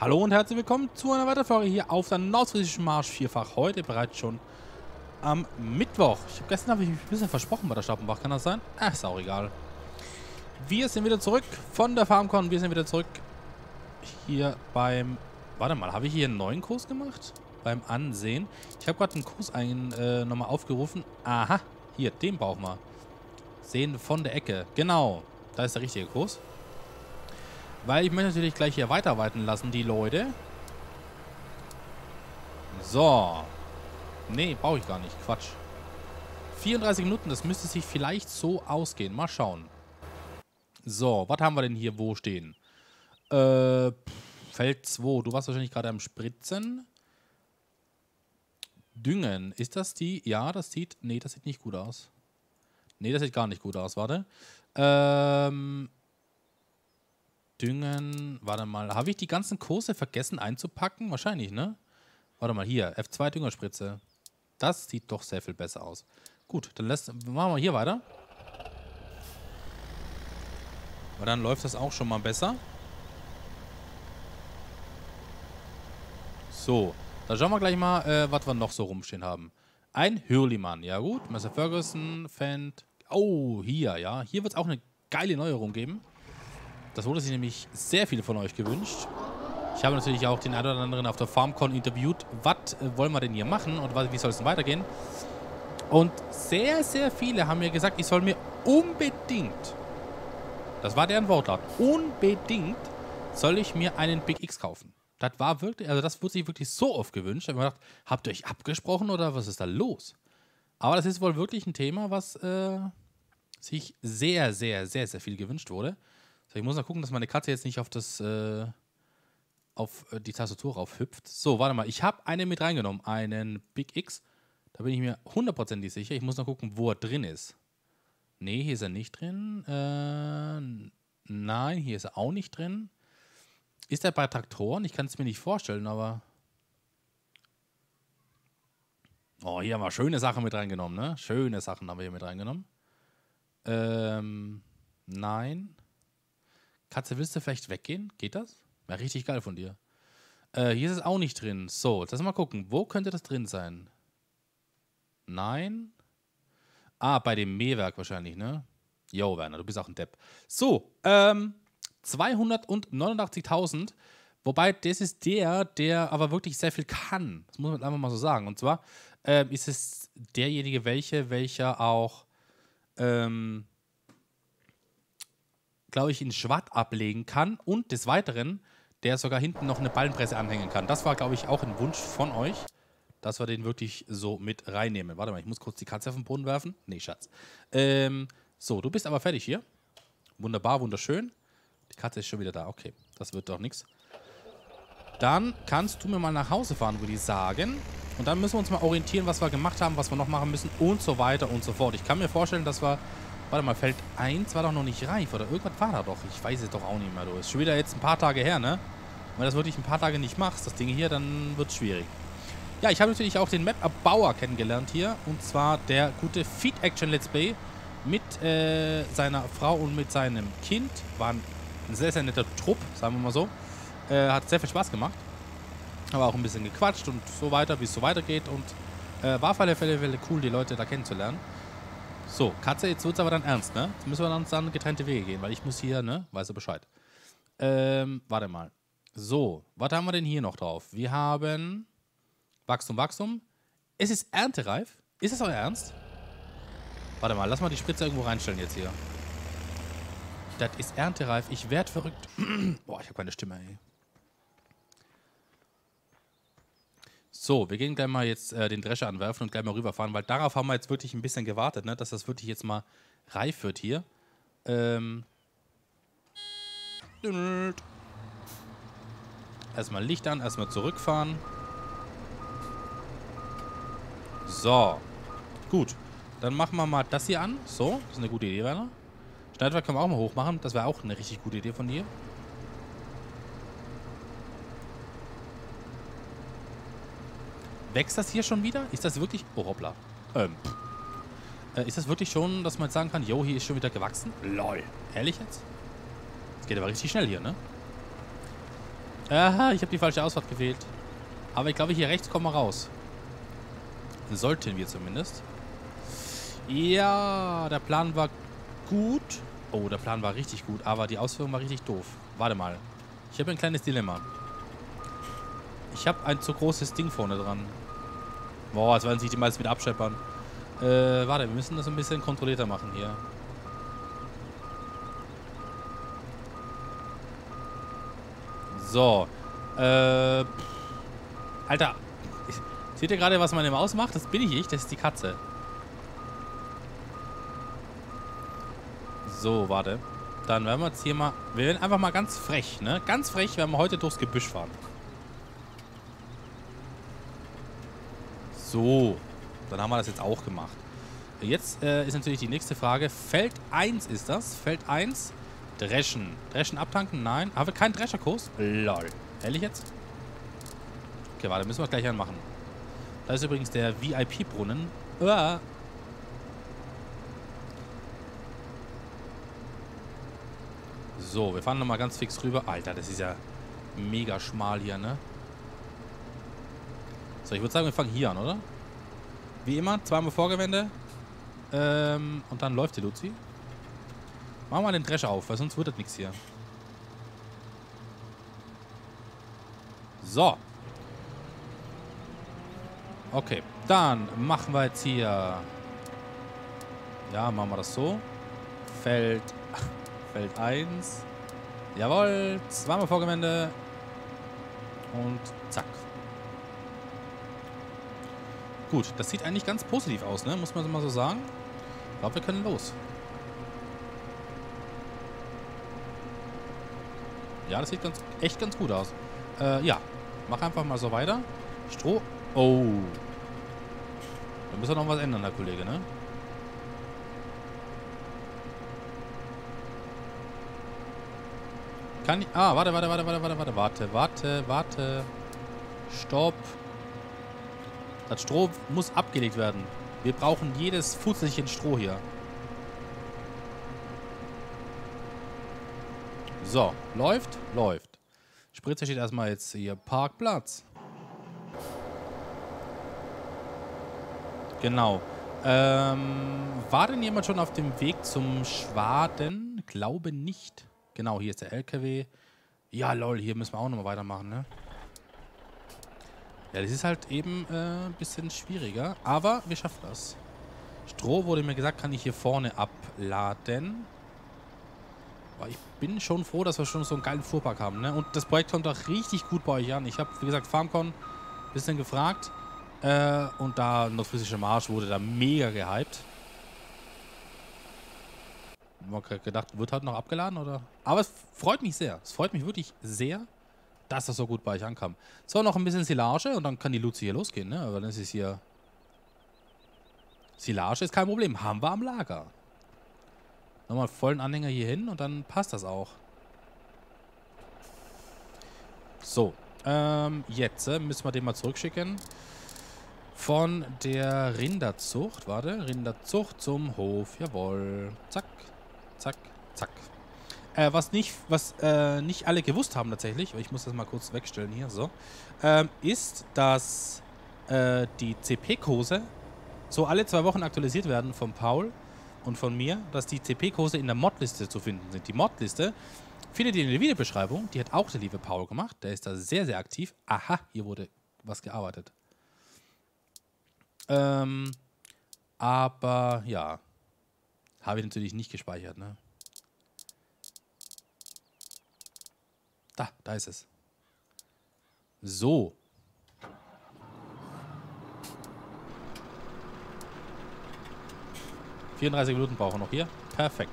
Hallo und herzlich willkommen zu einer weiteren Folge hier auf der Nordfriesischen Marsch vierfach. Heute bereits schon am Mittwoch. Gestern habe ich mich ein bisschen versprochen bei der Stappenbach, kann das sein? Ach, ist auch egal. Wir sind wieder zurück von der FarmCon. Wir sind wieder zurück hier beim... Warte mal, habe ich hier einen neuen Kurs gemacht? Beim Ansehen. Ich habe gerade einen Kurs nochmal aufgerufen. Aha, hier, den brauchen wir. Sehen von der Ecke. Genau, da ist der richtige Kurs. Weil ich möchte natürlich gleich hier weiterarbeiten lassen, die Leute. So. Nee, brauche ich gar nicht. Quatsch. 34 Minuten, das müsste sich vielleicht so ausgehen. Mal schauen. So, was haben wir denn hier wo stehen? Feld 2. Du warst wahrscheinlich gerade am Spritzen. Düngen. Ist das die? Ja, das sieht... Nee, das sieht nicht gut aus. Nee, das sieht gar nicht gut aus. Warte. Düngen, warte mal, habe ich die ganzen Kurse vergessen einzupacken? Wahrscheinlich, ne? Warte mal, hier, F2 Düngerspritze. Das sieht doch sehr viel besser aus. Gut, dann machen wir hier weiter. Weil dann läuft das auch schon mal besser. So, dann schauen wir gleich mal, was wir noch so rumstehen haben. Ein Hürlimann, ja gut. Massey Ferguson, Fendt. Oh, hier, ja. Hier wird es auch eine geile Neuerung geben. Das wurde sich nämlich sehr viele von euch gewünscht. Ich habe natürlich auch den einen oder anderen auf der FarmCon interviewt. Was wollen wir denn hier machen und wie soll es denn weitergehen? Und sehr, sehr viele haben mir gesagt, ich soll mir unbedingt, das war deren Wortlaut, unbedingt soll ich mir einen Big X kaufen. Das war wirklich, also das wurde sich wirklich so oft gewünscht. Ich habe mir gedacht, habt ihr euch abgesprochen oder was ist da los? Aber das ist wohl wirklich ein Thema, was sich sehr, sehr, sehr, sehr viel gewünscht wurde. So, ich muss noch gucken, dass meine Katze jetzt nicht auf das auf die Tastatur raufhüpft. So, warte mal. Ich habe einen mit reingenommen. Einen Big X. Da bin ich mir hundertprozentig sicher. Ich muss noch gucken, wo er drin ist. Nee, hier ist er nicht drin. Nein, hier ist er auch nicht drin. Ist er bei Traktoren? Ich kann es mir nicht vorstellen, aber... Oh, hier haben wir schöne Sachen mit reingenommen, ne? Schöne Sachen haben wir hier mit reingenommen. Nein... Katze, willst du vielleicht weggehen? Geht das? Wäre richtig geil von dir. Hier ist es auch nicht drin. So, lass mal gucken. Wo könnte das drin sein? Nein. Ah, bei dem Mähwerk wahrscheinlich, ne? Jo, Werner, du bist auch ein Depp. So, 289.000. Wobei, das ist der aber wirklich sehr viel kann. Das muss man einfach mal so sagen. Und zwar ist es derjenige, welcher auch... glaube ich, in Schwatt ablegen kann und des Weiteren, der sogar hinten noch eine Ballenpresse anhängen kann. Das war, glaube ich, auch ein Wunsch von euch, dass wir den wirklich so mit reinnehmen. Warte mal, ich muss kurz die Katze auf den Boden werfen. Nee, Schatz. So, du bist aber fertig hier. Wunderbar, wunderschön. Die Katze ist schon wieder da. Okay, das wird doch nichts. Dann kannst du mir mal nach Hause fahren, würde ich sagen. Und dann müssen wir uns mal orientieren, was wir gemacht haben, was wir noch machen müssen und so weiter und so fort. Ich kann mir vorstellen, dass wir... Warte mal, Feld 1 war doch noch nicht reif, oder irgendwas war da doch. Ich weiß es doch auch nicht mehr, du. Ist schon wieder jetzt ein paar Tage her, ne? Wenn du das wirklich ein paar Tage nicht machst, das Ding hier, dann wird es schwierig. Ja, ich habe natürlich auch den Map-Erbauer kennengelernt hier. Und zwar der gute Feed-Action-Let's Play mit seiner Frau und mit seinem Kind. War ein sehr, sehr netter Trupp, sagen wir mal so. Hat sehr viel Spaß gemacht. Aber auch ein bisschen gequatscht und so weiter, wie es so weitergeht. Und war auf alle Fälle cool, die Leute da kennenzulernen. So, Katze, jetzt wird's aber dann ernst, ne? Jetzt müssen wir dann getrennte Wege gehen, weil ich muss hier, ne? Weißt du Bescheid. Warte mal. So, was haben wir denn hier noch drauf? Wir haben Wachstum, Wachstum. Es ist erntereif. Ist das euer Ernst? Warte mal, lass mal die Spritze irgendwo reinstellen jetzt hier. Das ist erntereif. Ich werd verrückt. Boah, ich habe keine Stimme, ey. So, wir gehen gleich mal jetzt den Drescher anwerfen und gleich mal rüberfahren, weil darauf haben wir jetzt wirklich ein bisschen gewartet, ne? Dass das wirklich jetzt mal reif wird hier. Erstmal Licht an, erstmal zurückfahren. So, gut. Dann machen wir mal das hier an. So, das ist eine gute Idee, Werner. Schneidwerk können wir auch mal hochmachen, das wäre auch eine richtig gute Idee von dir. Wächst das hier schon wieder? Ist das wirklich... Oh, hoppla. Ist das wirklich schon, dass man jetzt sagen kann, jo, hier ist schon wieder gewachsen? Lol. Ehrlich jetzt? Das geht aber richtig schnell hier, ne? Aha, ich habe die falsche Ausfahrt gewählt. Aber ich glaube, hier rechts kommen wir raus. Sollten wir zumindest. Ja, der Plan war gut. Oh, der Plan war richtig gut, aber die Ausführung war richtig doof. Warte mal. Ich habe ein kleines Dilemma. Ich habe ein zu großes Ding vorne dran. Boah, jetzt werden sich die meisten wieder abscheppern. Warte, wir müssen das ein bisschen kontrollierter machen hier. So. Alter. Seht ihr gerade, was meine Maus macht? Das bin ich nicht, das ist die Katze. So, warte. Dann werden wir jetzt hier mal... Wir werden einfach mal ganz frech, ne? Ganz frech werden wir heute durchs Gebüsch fahren. So. Dann haben wir das jetzt auch gemacht. Jetzt ist natürlich die nächste Frage. Feld 1 ist das. Feld 1. Dreschen. Dreschen abtanken? Nein. Haben wir keinen Drescherkurs? Lol. Ehrlich jetzt? Okay, warte. Müssen wir gleich anmachen. Da ist übrigens der VIP-Brunnen. So, wir fahren nochmal ganz fix rüber. Alter, das ist ja mega schmal hier, ne? So, ich würde sagen, wir fangen hier an, oder? Wie immer, zweimal Vorgewende. Und dann läuft die Luzi. Machen wir mal den Drescher auf, weil sonst wird das nichts hier. So. Okay, dann machen wir jetzt hier... Ja, machen wir das so. Feld... Feld 1. Jawohl, zweimal Vorgewende. Und zack. Gut, das sieht eigentlich ganz positiv aus, ne? Muss man mal so sagen. Ich glaube, wir können los. Ja, das sieht echt ganz gut aus. Ja, mach einfach mal so weiter. Stroh... Oh. Da müssen wir noch was ändern, der Kollege, ne? Kann ich... Ah, warte. Stopp. Das Stroh muss abgelegt werden. Wir brauchen jedes Futzelchen Stroh hier. So, läuft, läuft. Spritzer steht erstmal jetzt hier. Parkplatz. Genau. War denn jemand schon auf dem Weg zum Schwaden? Glaube nicht. Genau, hier ist der LKW. Ja, lol, hier müssen wir auch nochmal weitermachen, ne? Ja, das ist halt eben ein bisschen schwieriger. Aber wir schaffen das. Stroh wurde mir gesagt, kann ich hier vorne abladen. Aber ich bin schon froh, dass wir schon so einen geilen Fuhrpark haben, ne? Und das Projekt kommt auch richtig gut bei euch an. Ich habe, wie gesagt, FarmCon ein bisschen gefragt. Und da Nordfriesische Marsch wurde da mega gehypt. Man hat gedacht, wird halt noch abgeladen, oder? Aber es freut mich sehr. Es freut mich wirklich sehr, dass das so gut bei euch ankam. So, noch ein bisschen Silage und dann kann die Luzi hier losgehen, ne? Weil das ist hier... Silage ist kein Problem. Haben wir am Lager. Nochmal vollen Anhänger hier hin und dann passt das auch. So. Jetzt müssen wir den mal zurückschicken. Von der Rinderzucht. Warte. Rinderzucht zum Hof. Jawohl. Zack. Zack. Zack. Was nicht alle gewusst haben tatsächlich, ich muss das mal kurz wegstellen hier, so, ist, dass die CP-Kurse so alle 2 Wochen aktualisiert werden von Paul und von mir, dass die CP-Kurse in der Modliste zu finden sind. Die Modliste findet ihr in der Videobeschreibung, die hat auch der liebe Paul gemacht, der ist da sehr, sehr aktiv. Aha, hier wurde was gearbeitet. Aber ja, habe ich natürlich nicht gespeichert, ne? Da ist es. So. "34 Minuten brauchen wir noch hier. Perfekt.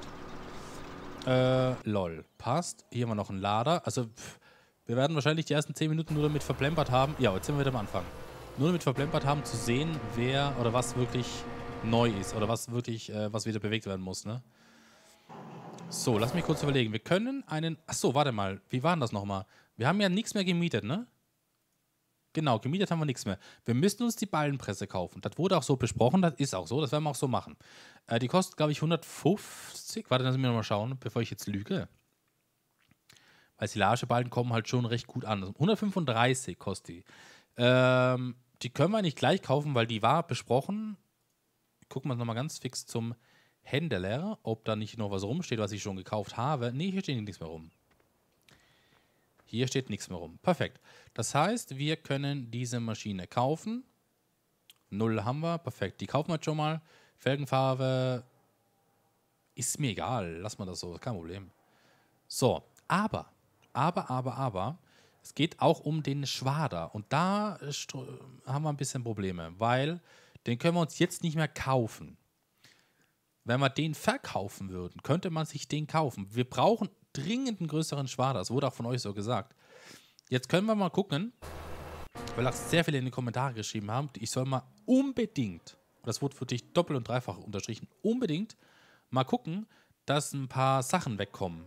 Lol. Passt. Hier haben wir noch einen Lader. Also, wir werden wahrscheinlich die ersten 10 Minuten nur damit verplempert haben. Ja, jetzt sind wir wieder am Anfang. Nur damit verplempert haben, zu sehen, wer oder was wirklich neu ist. Oder was wirklich, was wieder bewegt werden muss, ne? So, lass mich kurz überlegen. Wir können einen... Achso, warte mal. Wie war denn das nochmal? Wir haben ja nichts mehr gemietet, ne? Genau, gemietet haben wir nichts mehr. Wir müssen uns die Ballenpresse kaufen. Das wurde auch so besprochen. Das ist auch so. Das werden wir auch so machen. Die kostet, glaube ich, 150. Warte, lass mich nochmal schauen, bevor ich jetzt lüge. weil Silageballen kommen halt schon recht gut an. Also 135 kostet die. Die können wir nicht gleich kaufen, weil die war besprochen. Gucken wir uns nochmal ganz fix zum Händler, ob da nicht noch was rumsteht, was ich schon gekauft habe. Nee, hier steht nichts mehr rum. Hier steht nichts mehr rum. Perfekt. Das heißt, wir können diese Maschine kaufen. 0 haben wir. Perfekt. Die kaufen wir schon mal. Felgenfarbe ist mir egal. Lass mal das so. Kein Problem. So. Aber. Es geht auch um den Schwader. Und da haben wir ein bisschen Probleme, weil den können wir uns jetzt nicht mehr kaufen. Wenn wir den verkaufen würden, könnte man sich den kaufen. Wir brauchen dringend einen größeren Schwader. Das wurde auch von euch so gesagt. Jetzt können wir mal gucken, weil auch sehr viele in die Kommentare geschrieben haben, ich soll mal unbedingt, das wurde für dich doppelt und dreifach unterstrichen, unbedingt mal gucken, dass ein paar Sachen wegkommen.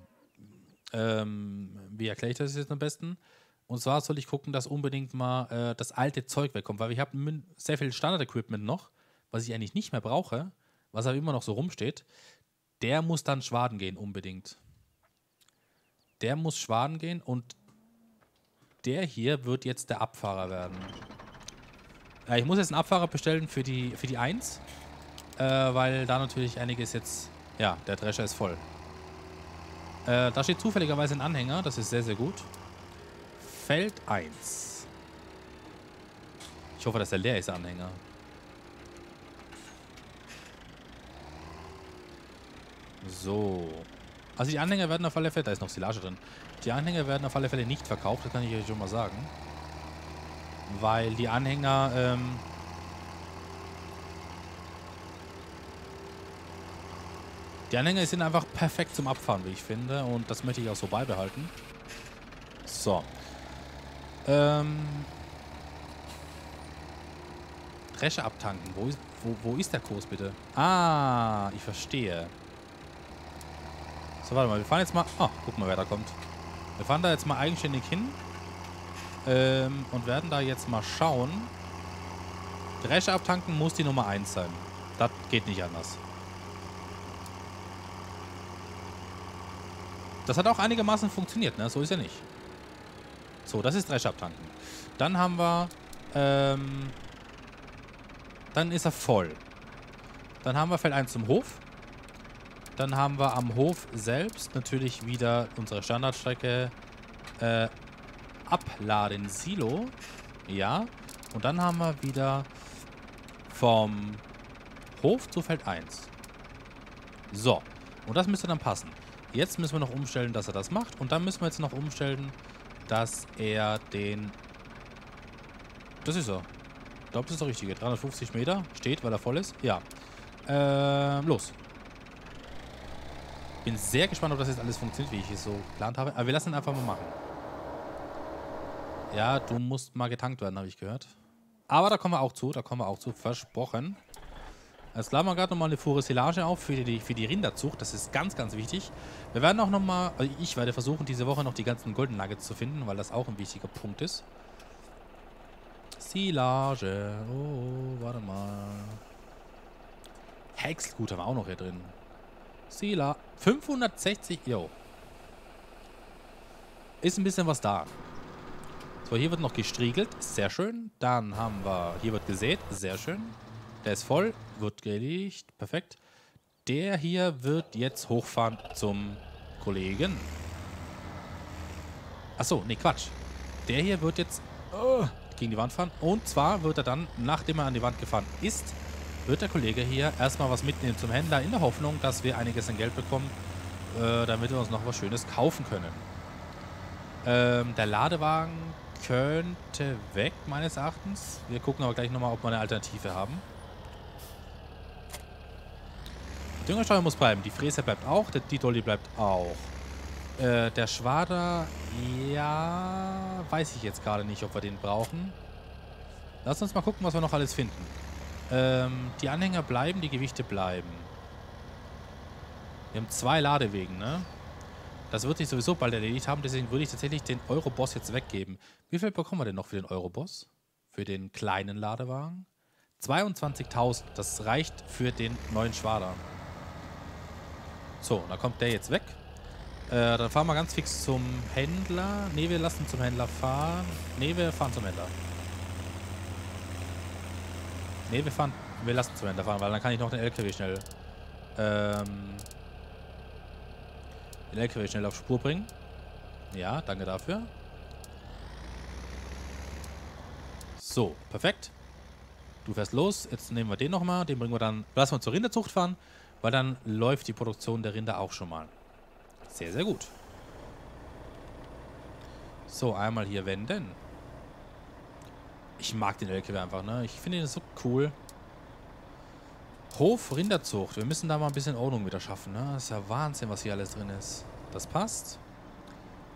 Wie erkläre ich das jetzt am besten? Und zwar soll ich gucken, dass unbedingt mal das alte Zeug wegkommt, weil ich habe sehr viel Standard-Equipment noch, was ich eigentlich nicht mehr brauche, was aber immer noch so rumsteht. Der muss dann schwaden gehen unbedingt. Der muss schwaden gehen und der hier wird jetzt der Abfahrer werden. Ich muss jetzt einen Abfahrer bestellen für die 1, weil da natürlich einiges jetzt... Ja, der Drescher ist voll. Da steht zufälligerweise ein Anhänger, das ist sehr, sehr gut. Feld 1. Ich hoffe, dass der leer ist, der Anhänger. So. Also die Anhänger werden auf alle Fälle... Da ist noch Silage drin. Die Anhänger werden auf alle Fälle nicht verkauft, das kann ich euch schon mal sagen. Weil die Anhänger... Die Anhänger sind einfach perfekt zum Abfahren, wie ich finde. Und das möchte ich auch so beibehalten. So. Drescher abtanken. Wo ist der Kurs bitte? Ah, ich verstehe. So, warte mal. Wir fahren jetzt mal... Oh, guck mal, wer da kommt. Wir fahren da jetzt mal eigenständig hin. Und werden da jetzt mal schauen. Drescher abtanken muss die Nummer 1 sein. Das geht nicht anders. Das hat auch einigermaßen funktioniert, ne? So ist ja nicht. So, das ist Drescher abtanken. Dann haben wir, dann ist er voll. Dann haben wir Feld 1 zum Hof. Dann haben wir am Hof selbst natürlich wieder unsere Standardstrecke abladen Silo. Ja. Und dann haben wir wieder vom Hof zu Feld 1. So. Und das müsste dann passen. Jetzt müssen wir noch umstellen, dass er das macht. Und dann müssen wir jetzt noch umstellen, dass er den... Das ist er. Ich glaube, das ist der richtige. 350 Meter. Steht, weil er voll ist. Ja. Los. Bin sehr gespannt, ob das jetzt alles funktioniert, wie ich es so geplant habe. Aber wir lassen ihn einfach mal machen. Ja, du musst mal getankt werden, habe ich gehört. Aber da kommen wir auch zu. Da kommen wir auch zu. Versprochen. Jetzt laden wir gerade nochmal eine Fuhre Silage auf für die Rinderzucht. Das ist ganz, ganz wichtig. Wir werden auch nochmal, also ich werde versuchen, diese Woche noch die ganzen Golden Nuggets zu finden, weil das auch ein wichtiger Punkt ist. Silage. Oh, warte mal. Häckselgut haben wir auch noch hier drin. Silage. 560, yo. Ist ein bisschen was da. So, hier wird noch gestriegelt. Sehr schön. Dann haben wir, hier wird gesät. Sehr schön. Der ist voll, wird gelegt, perfekt. Der hier wird jetzt hochfahren zum Kollegen. Achso, nee, Quatsch. Der hier wird jetzt gegen die Wand fahren. Und zwar wird er dann, nachdem er an die Wand gefahren ist, wird der Kollege hier erstmal was mitnehmen zum Händler, in der Hoffnung, dass wir einiges an Geld bekommen, damit wir uns noch was Schönes kaufen können. Der Ladewagen könnte weg, meines Erachtens. Wir gucken aber gleich nochmal, ob wir eine Alternative haben. Die Düngersteuer muss bleiben. Die Fräse bleibt auch. Die Dolly bleibt auch. Der Schwader, ja, weiß ich jetzt gerade nicht, ob wir den brauchen. Lass uns mal gucken, was wir noch alles finden. Die Anhänger bleiben, die Gewichte bleiben. Wir haben 2 Ladewegen, ne? Das wird sich sowieso bald erledigt haben, deswegen würde ich tatsächlich den Euroboss jetzt weggeben. Wie viel bekommen wir denn noch für den Euroboss? Für den kleinen Ladewagen? 22.000, das reicht für den neuen Schwader. So, da kommt der jetzt weg. Dann fahren wir ganz fix zum Händler. Ne, wir lassen zum Händler fahren. Ne, wir fahren zum Händler. Ne, wir lassen zum Händler fahren, weil dann kann ich noch den LKW schnell... den LKW schnell auf Spur bringen. Ja, danke dafür. So, perfekt. Du fährst los. Jetzt nehmen wir den nochmal. Den bringen wir dann... Lassen wir zur Rinderzucht fahren, weil dann läuft die Produktion der Rinder auch schon mal. Sehr, sehr gut. So, einmal hier wenden. Ich mag den LKW einfach, ne? Ich finde ihn so cool. Hof, Rinderzucht. Wir müssen da mal ein bisschen Ordnung wieder schaffen, ne? Das ist ja Wahnsinn, was hier alles drin ist. Das passt.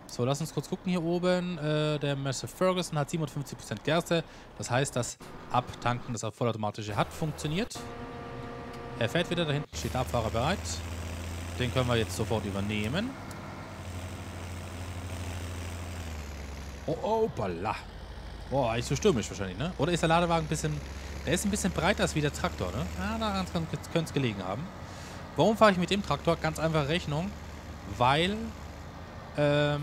So, lass uns kurz gucken hier oben. Der Massey Ferguson hat 57% Gerste. Das heißt, das Abtanken, das vollautomatische hat funktioniert. Er fährt wieder. Da hinten steht der Abfahrer bereit. Den können wir jetzt sofort übernehmen. Oh, oh, balla. Boah, eigentlich so stürmisch wahrscheinlich, ne? Oder ist der Ladewagen ein bisschen... Der ist ein bisschen breiter als wie der Traktor, ne? Ah, daran könnte es gelegen haben. Warum fahre ich mit dem Traktor? Ganz einfache Rechnung. Weil der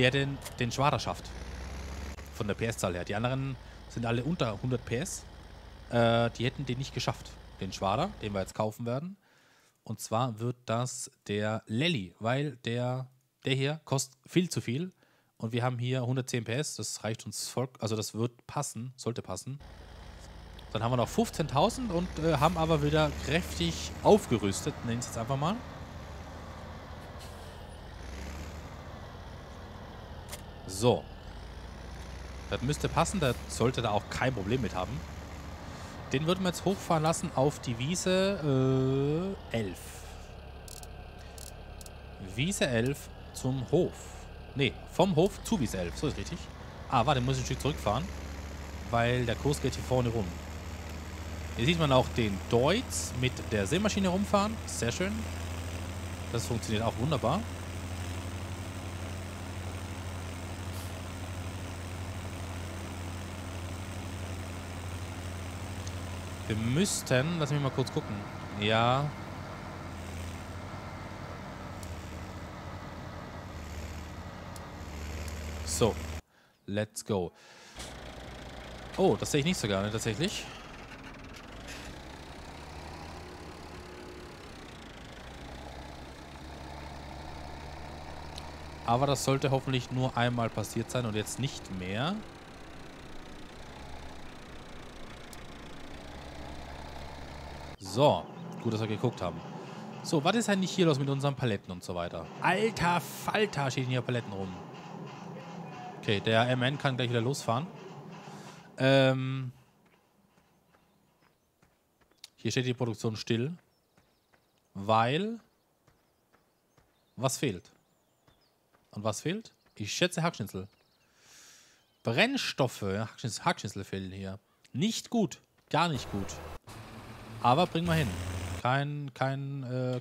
den Schwader schafft. Von der PS-Zahl her. Die anderen sind alle unter 100 PS. Die hätten den nicht geschafft. Den Schwader, den wir jetzt kaufen werden. Und zwar wird das der Lely, weil der hier kostet viel zu viel. Und wir haben hier 110 PS, das reicht uns voll, also das wird passen, sollte passen. Dann haben wir noch 15.000 und haben aber wieder kräftig aufgerüstet, nennen es jetzt einfach mal. So. Das müsste passen, da sollte da auch kein Problem mit haben. Den würden wir jetzt hochfahren lassen auf die Wiese 11. Wiese 11 zum Hof. Ne, vom Hof zu Wiese 11. So ist richtig. Ah, warte, muss ich ein Stück zurückfahren. Weil der Kurs geht hier vorne rum. Hier sieht man auch den Deutz mit der Sämaschine rumfahren. Sehr schön. Das funktioniert auch wunderbar. Wir müssten... Lass mich mal kurz gucken. Ja. So. Let's go. Oh, das sehe ich nicht so gerne, tatsächlich. Aber das sollte hoffentlich nur einmal passiert sein und jetzt nicht mehr. So, gut, dass wir geguckt haben. So, was ist denn nicht hier los mit unseren Paletten und so weiter? Alter Falter, stehen hier Paletten rum. Okay, der MAN kann gleich wieder losfahren. Hier steht die Produktion still. Weil... Was fehlt? Und was fehlt? Ich schätze Hackschnitzel. Brennstoffe. Hackschnitzel fehlen hier. Nicht gut. Gar nicht gut. Aber bringen wir hin. Kein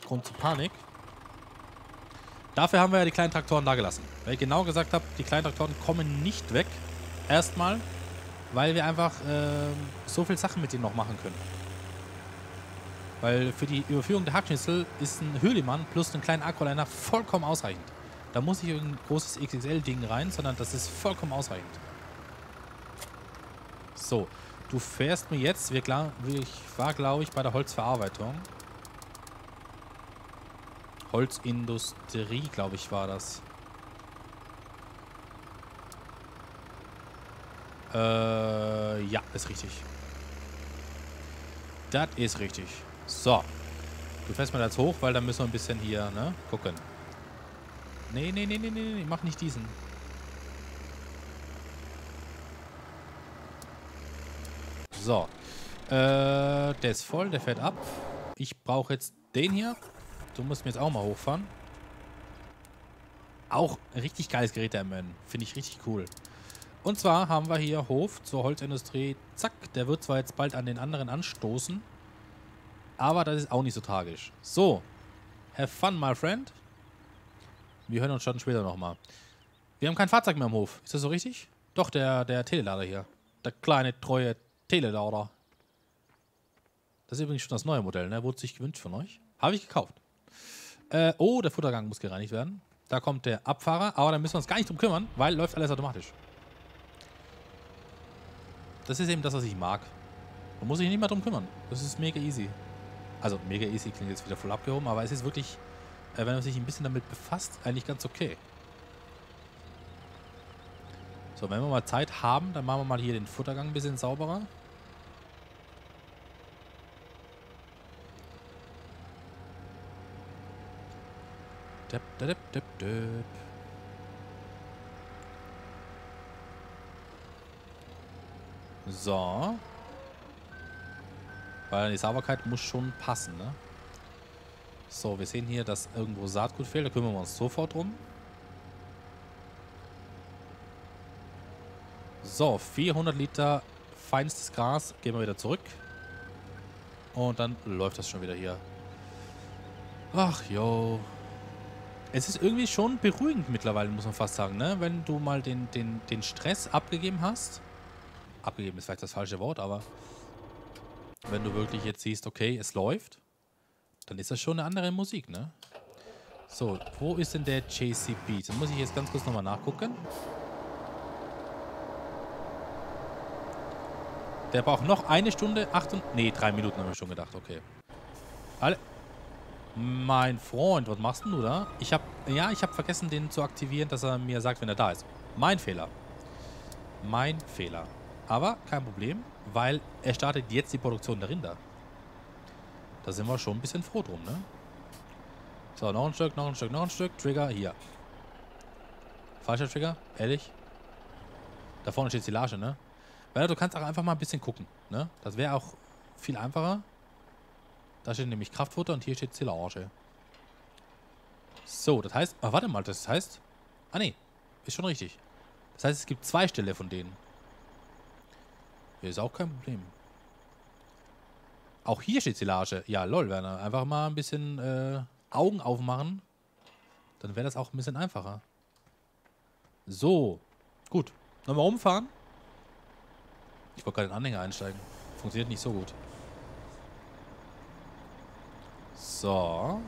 Grund zur Panik. Dafür haben wir ja die kleinen Traktoren da gelassen. Weil ich genau gesagt habe, die kleinen Traktoren kommen nicht weg. Erstmal, weil wir einfach so viel Sachen mit denen noch machen können. Weil für die Überführung der Hackschnitzel ist ein Hürlimann plus einen kleinen Aqualiner vollkommen ausreichend. Da muss nicht irgendein großes XXL-Ding rein, sondern das ist vollkommen ausreichend. So. Du fährst mir jetzt, ich war glaube ich bei der Holzverarbeitung. Holzindustrie, glaube ich, war das. Ja, ist richtig. Das ist richtig. So. Du fährst mir das hoch, weil dann müssen wir ein bisschen hier, ne, gucken. Nee, mach nicht diesen. So, der ist voll, der fährt ab. Ich brauche jetzt den hier. Du musst mir jetzt auch mal hochfahren. Auch ein richtig geiles Gerät, der MAN. Finde ich richtig cool. Und zwar haben wir hier Hof zur Holzindustrie. Zack, der wird zwar jetzt bald an den anderen anstoßen, aber das ist auch nicht so tragisch. So, have fun, my friend. Wir hören uns schon später nochmal. Wir haben kein Fahrzeug mehr im Hof. Ist das so richtig? Doch, der Telelader hier. Der kleine, treue Telelauder. Das ist übrigens schon das neue Modell, ne? Wurde sich gewünscht von euch. Habe ich gekauft. Der Futtergang muss gereinigt werden. Da kommt der Abfahrer, aber da müssen wir uns gar nicht drum kümmern, weil läuft alles automatisch. Das ist eben das, was ich mag. Man muss sich nicht mehr drum kümmern. Das ist mega easy. Also mega easy klingt jetzt wieder voll abgehoben, aber es ist wirklich, wenn man sich ein bisschen damit befasst, eigentlich ganz okay. So, wenn wir mal Zeit haben, dann machen wir mal hier den Futtergang ein bisschen sauberer. Döp, döp, döp, döp. So. Weil die Sauberkeit muss schon passen, ne? So, wir sehen hier, dass irgendwo Saatgut fehlt. Da kümmern wir uns sofort drum. So, 400 Liter feinstes Gras. Gehen wir wieder zurück. Und dann läuft das schon wieder hier. Ach, jo. Es ist irgendwie schon beruhigend mittlerweile, muss man fast sagen, ne? Wenn du mal den Stress abgegeben hast. Abgegeben ist vielleicht das falsche Wort, aber wenn du wirklich jetzt siehst, okay, es läuft, dann ist das schon eine andere Musik, ne? So, wo ist denn der JCB? Dann muss ich jetzt ganz kurz nochmal nachgucken. Der braucht noch eine Stunde, 3 Minuten haben wir schon gedacht, okay. Alle. Mein Freund, was machst denn du da? Ich hab vergessen, den zu aktivieren, dass er mir sagt, wenn er da ist. Mein Fehler. Mein Fehler. Aber kein Problem, weil er startet jetzt die Produktion der Rinder. Da sind wir schon ein bisschen froh drum, ne? So, noch ein Stück, noch ein Stück, noch ein Stück. Trigger, hier. Falscher Trigger, ehrlich? Da vorne steht Silage, ne? Weil du kannst auch einfach mal ein bisschen gucken, ne? Das wäre auch viel einfacher. Da steht nämlich Kraftfutter und hier steht Silage. So, das heißt... Ah, warte mal, das heißt... Ah, nee. Ist schon richtig. Das heißt, es gibt 2 Ställe von denen. Hier ist auch kein Problem. Auch hier steht Silage. Ja, lol, Werner. Einfach mal ein bisschen Augen aufmachen. Dann wäre das auch ein bisschen einfacher. So. Gut. Nochmal umfahren. Ich wollte gerade in den Anhänger einsteigen. Funktioniert nicht so gut. So.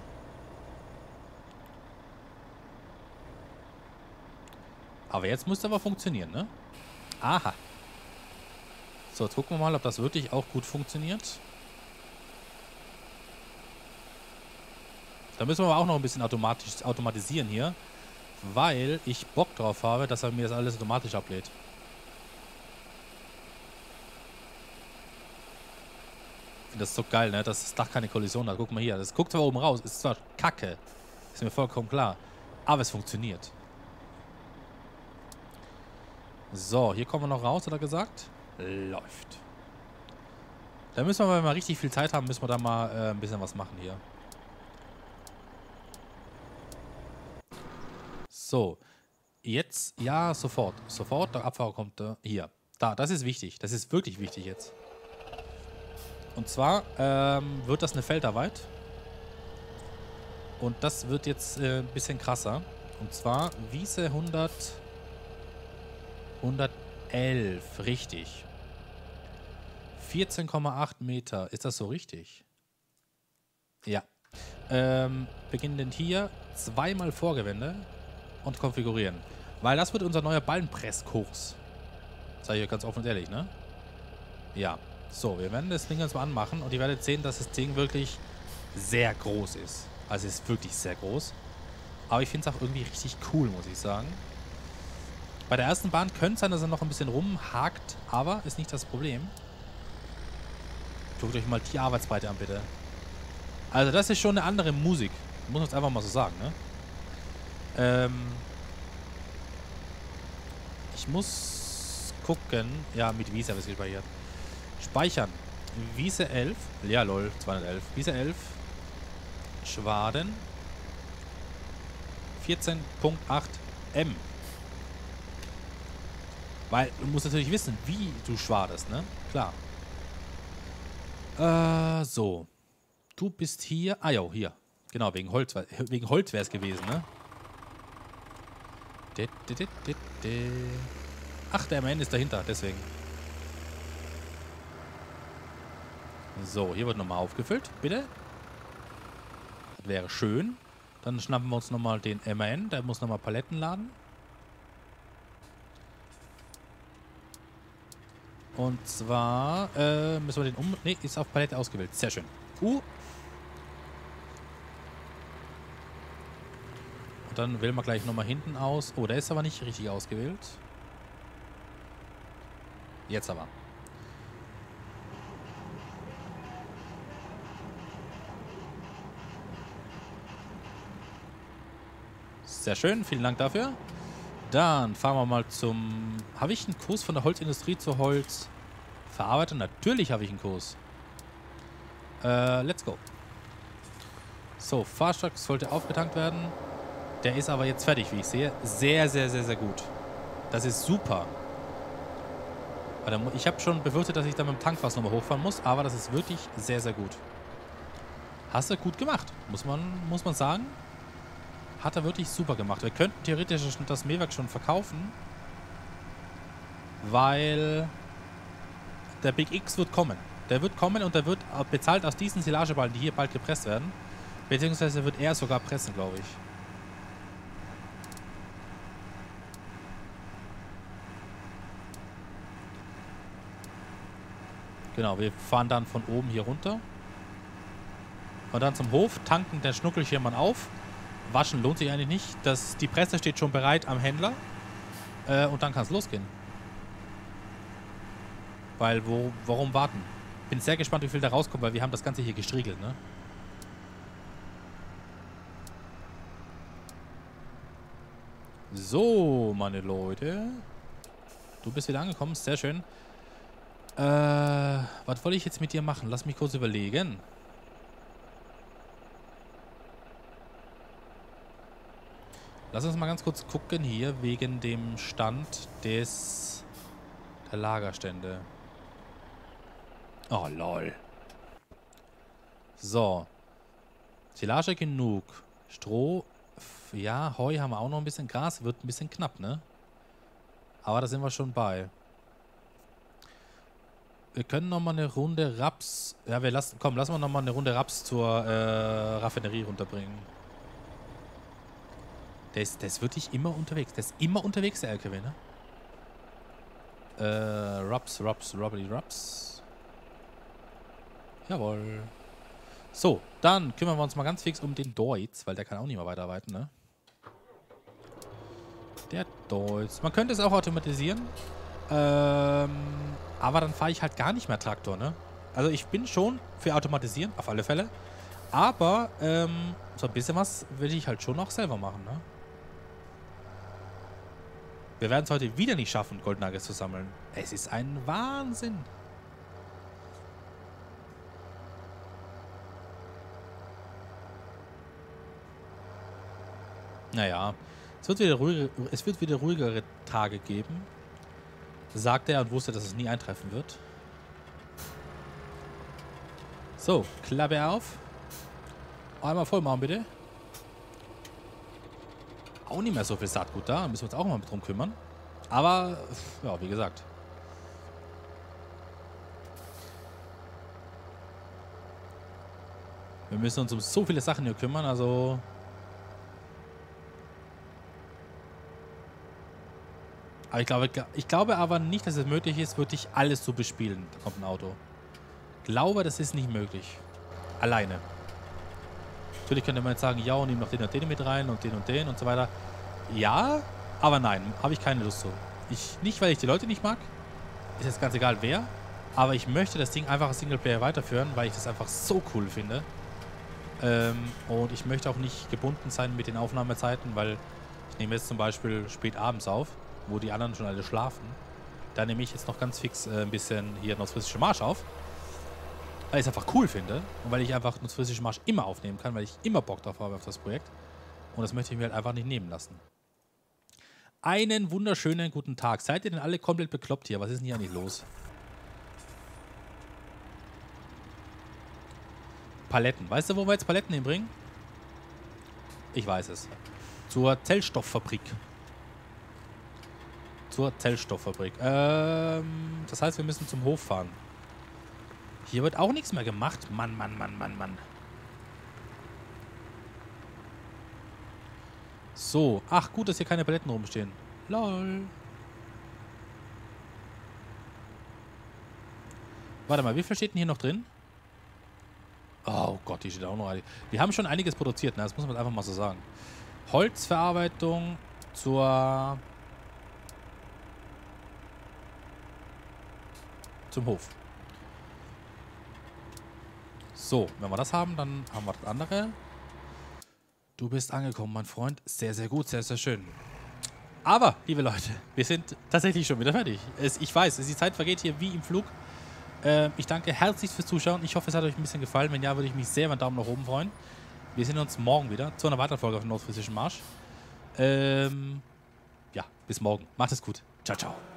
Aber jetzt muss es aber funktionieren, ne? Aha. So, jetzt gucken wir mal, ob das wirklich auch gut funktioniert. Da müssen wir aber auch noch ein bisschen automatisieren hier. Weil ich Bock drauf habe, dass er mir das alles automatisch ablädt. Das ist so geil, ne? Dass das Dach keine Kollision hat. Guck mal hier. Das guckt zwar oben raus. Ist zwar kacke. Ist mir vollkommen klar. Aber es funktioniert. So, hier kommen wir noch raus, hat er gesagt. Läuft. Da müssen wir, wenn wir richtig viel Zeit haben, müssen wir da mal ein bisschen was machen hier. So. Jetzt. Ja, sofort. Sofort. Der Abfahrer kommt da. Hier. Da. Das ist wichtig. Das ist wirklich wichtig jetzt. Und zwar wird das eine Feldarbeit. Und das wird jetzt ein bisschen krasser. Und zwar Wiese 100... 111, richtig. 14,8 Meter. Ist das so richtig? Ja. Beginnend hier, 2-mal Vorgewende und konfigurieren. Weil das wird unser neuer Ballenpresskurs. Sag ich euch ganz offen und ehrlich, ne? Ja. So, wir werden das Ding jetzt mal anmachen und ihr werdet sehen, dass das Ding wirklich sehr groß ist. Also es ist wirklich sehr groß. Aber ich finde es auch irgendwie richtig cool, muss ich sagen. Bei der ersten Bahn könnte es sein, dass er noch ein bisschen rumhakt, aber ist nicht das Problem. Guckt euch mal die Arbeitsbreite an, bitte. Also das ist schon eine andere Musik. Muss man es einfach mal so sagen, ne? Ich muss gucken. Ja, mit Wiese habe ich es gespeichert. Speichern. Wiese 11. Ja, lol. 211. Wiese 11. Schwaden. 14,8 M. Weil du musst natürlich wissen, wie du schwadest, ne? Klar. So. Du bist hier. Ah, jo, hier. Genau, wegen Holz. Wegen Holz wäre es gewesen, ne? Ach, der MAN ist dahinter, deswegen. So, hier wird nochmal aufgefüllt, bitte. Das wäre schön. Dann schnappen wir uns nochmal den MAN. Der muss nochmal Paletten laden. Und zwar müssen wir den um... Ne, ist auf Palette ausgewählt. Sehr schön. Und dann wählen wir gleich nochmal hinten aus. Oh, der ist aber nicht richtig ausgewählt. Jetzt aber. Sehr schön, vielen Dank dafür. Dann fahren wir mal zum... Habe ich einen Kurs von der Holzindustrie zur Holzverarbeitung? Natürlich habe ich einen Kurs. Let's go. So, Fahrzeug sollte aufgetankt werden. Der ist aber jetzt fertig, wie ich sehe. Sehr, sehr, sehr, sehr gut. Das ist super. Ich habe schon befürchtet, dass ich da mit dem Tankfass nochmal hochfahren muss, aber das ist wirklich sehr, sehr gut. Hast du gut gemacht, muss man sagen. Hat er wirklich super gemacht. Wir könnten theoretisch das Mähwerk schon verkaufen, weil der Big X wird kommen. Der wird kommen und der wird bezahlt aus diesen Silageballen, die hier bald gepresst werden. Beziehungsweise wird er sogar pressen, glaube ich. Genau, wir fahren dann von oben hier runter. Und dann zum Hof, tanken den Schnuckelschirmann auf. Waschen lohnt sich eigentlich nicht. Die Presse steht schon bereit am Händler. Und dann kann es losgehen. Weil, warum warten? Bin sehr gespannt, wie viel da rauskommt, weil wir haben das Ganze hier gestriegelt, ne? So, meine Leute. Du bist wieder angekommen, sehr schön. Was wollte ich jetzt mit dir machen? Lass mich kurz überlegen. Lass uns mal ganz kurz gucken hier, wegen dem Stand der Lagerstände. Oh, lol. So. Silage genug. Stroh. Ja, Heu haben wir auch noch ein bisschen. Gras wird ein bisschen knapp, ne? Aber da sind wir schon bei. Wir können nochmal eine Runde Raps... Ja, lassen wir nochmal eine Runde Raps zur Raffinerie runterbringen. Der ist wirklich immer unterwegs. Der ist immer unterwegs, der LKW, ne? Raps. Jawohl. So, dann kümmern wir uns mal ganz fix um den Deutz, weil der kann auch nicht mehr weiterarbeiten, ne? Der Deutz. Man könnte es auch automatisieren. Aber dann fahre ich halt gar nicht mehr Traktor, ne? Also ich bin schon für Automatisieren, auf alle Fälle. Aber, so ein bisschen was will ich halt schon auch selber machen, ne? Wir werden es heute wieder nicht schaffen, Goldnuggets zu sammeln. Es ist ein Wahnsinn. Naja, es wird wieder ruhigere Tage geben, sagte er und wusste, dass es nie eintreffen wird. So, Klappe auf. Einmal voll machen, bitte. Auch nicht mehr so viel Saatgut da. Müssen wir uns auch mal drum kümmern. Aber, ja, wie gesagt. Wir müssen uns um so viele Sachen hier kümmern, also... Aber ich glaube aber nicht, dass es möglich ist, wirklich alles zu bespielen. Da kommt ein Auto. Ich glaube, das ist nicht möglich. Alleine. Natürlich könnte man jetzt sagen, ja, und nimm noch den und den mit rein und den und so weiter. Ja, aber nein, habe ich keine Lust zu. Nicht, weil ich die Leute nicht mag, ist jetzt ganz egal wer, aber ich möchte das Ding einfach als Singleplayer weiterführen, weil ich das einfach so cool finde. Und ich möchte auch nicht gebunden sein mit den Aufnahmezeiten, weil ich nehme jetzt zum Beispiel spät abends auf, wo die anderen schon alle schlafen. Da nehme ich jetzt noch ganz fix ein bisschen hier Nordfriesische Marsch auf. Weil ich es einfach cool finde und weil ich einfach Nordfriesischen Marsch immer aufnehmen kann, weil ich immer Bock drauf habe auf das Projekt. Und das möchte ich mir halt einfach nicht nehmen lassen. Einen wunderschönen guten Tag. Seid ihr denn alle komplett bekloppt hier? Was ist denn hier eigentlich los? Paletten. Weißt du, wo wir jetzt Paletten hinbringen? Ich weiß es. Zur Zellstofffabrik. Zur Zellstofffabrik. Das heißt, wir müssen zum Hof fahren. Hier wird auch nichts mehr gemacht. Mann. So. Ach, gut, dass hier keine Paletten rumstehen. Lol. Warte mal, wie viel steht denn hier noch drin? Oh Gott, die steht auch noch einiges. Die haben schon einiges produziert, ne? Das muss man einfach mal so sagen. Holzverarbeitung zur... zum Hof. So, wenn wir das haben, dann haben wir das andere. Du bist angekommen, mein Freund. Sehr, sehr gut, sehr, sehr schön. Aber, liebe Leute, wir sind tatsächlich schon wieder fertig. Ich weiß, die Zeit vergeht hier wie im Flug. Ich danke herzlich fürs Zuschauen. Ich hoffe, es hat euch ein bisschen gefallen. Wenn ja, würde ich mich sehr über einen Daumen nach oben freuen. Wir sehen uns morgen wieder zu einer weiteren Folge auf dem Nordfriesischen Marsch. Ja, bis morgen. Macht es gut. Ciao, ciao.